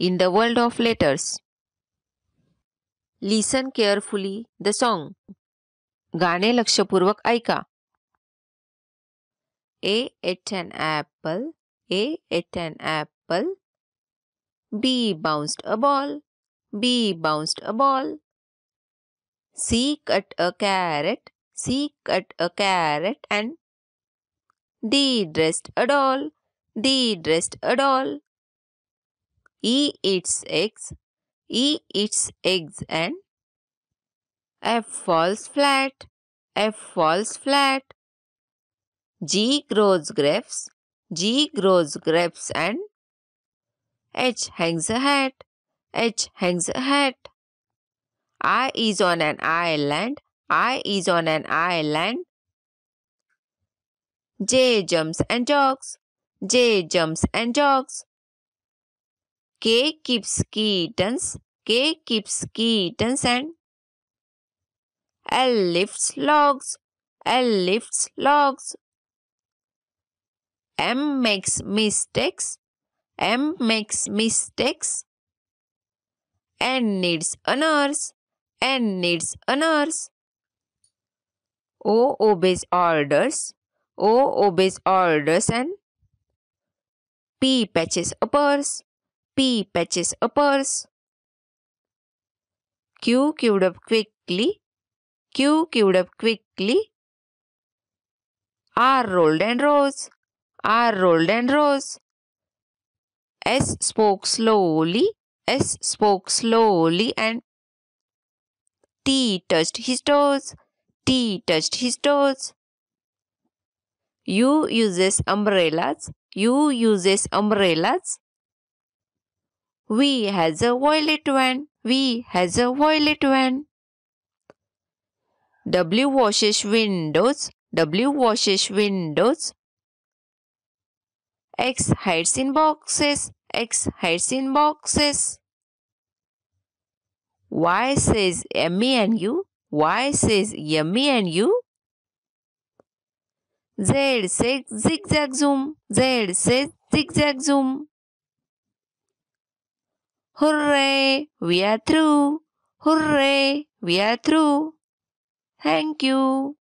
in the world of letters. Listen carefully the song. Gane Lakshapurvak Aika. A ate an apple. A ate an apple. B bounced a ball. B bounced a ball. C cut a carrot. C cut a carrot. And D dressed a doll. D dressed a doll. E eats eggs. E eats eggs. And F falls flat. F falls flat. G grows grapes. G grows grapes. And H hangs a hat. H hangs a hat. I is on an island. I is on an island. J jumps and jogs. J jumps and jogs. K keeps kittens. K keeps kittens. And L lifts logs. L lifts logs. M makes mistakes. M makes mistakes. N needs a nurse. N needs a nurse. O obeys orders. O obeys orders. And P patches a purse. P patches a purse. Q queued up quickly. Q queued up quickly. R rolled and rose. R rolled and rose. S spoke slowly. S spoke slowly. And T touched his toes. T touched his toes. U uses umbrellas. U uses umbrellas. V has a violet van. V has a violet van. W washes windows. W washes windows. X hides in boxes. X hides in boxes. Y says yummy and you. Y says yummy and you. Z says zigzag zoom. Z says zigzag zoom. Hooray, we are through. Hooray, we are through. Thank you.